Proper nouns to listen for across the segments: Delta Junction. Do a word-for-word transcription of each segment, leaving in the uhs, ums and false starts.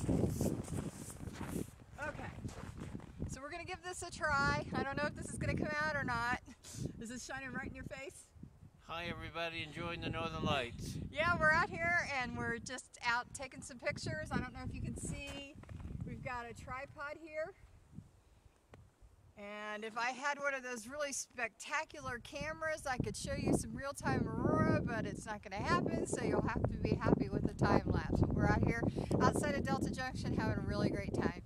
Okay, so we're going to give this a try. I don't know if this is going to come out or not. Is this shining right in your face? Hi everybody, enjoying the Northern Lights. Yeah, we're out here and we're just out taking some pictures. I don't know if you can see, we've got a tripod here. And if I had one of those really spectacular cameras, I could show you some real-time aurora, but it's not going to happen, so you'll have to be happy with the time lapse. But we're out here outside of Delta Junction having a really great time.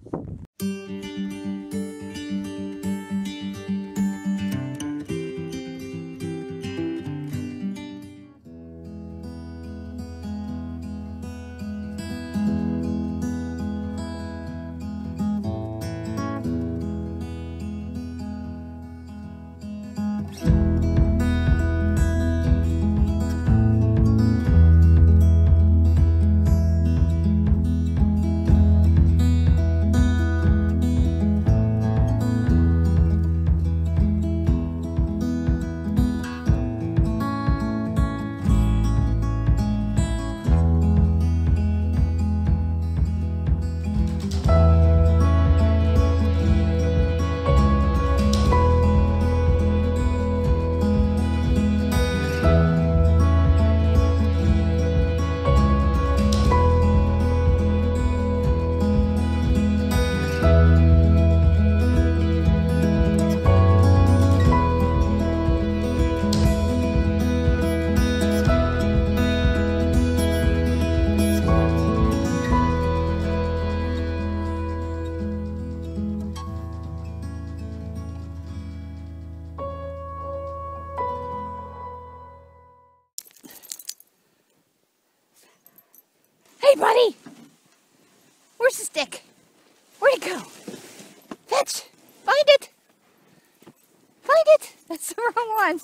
Hey buddy, where's the stick? Where'd it go? Fetch, find it, find it, that's the wrong one.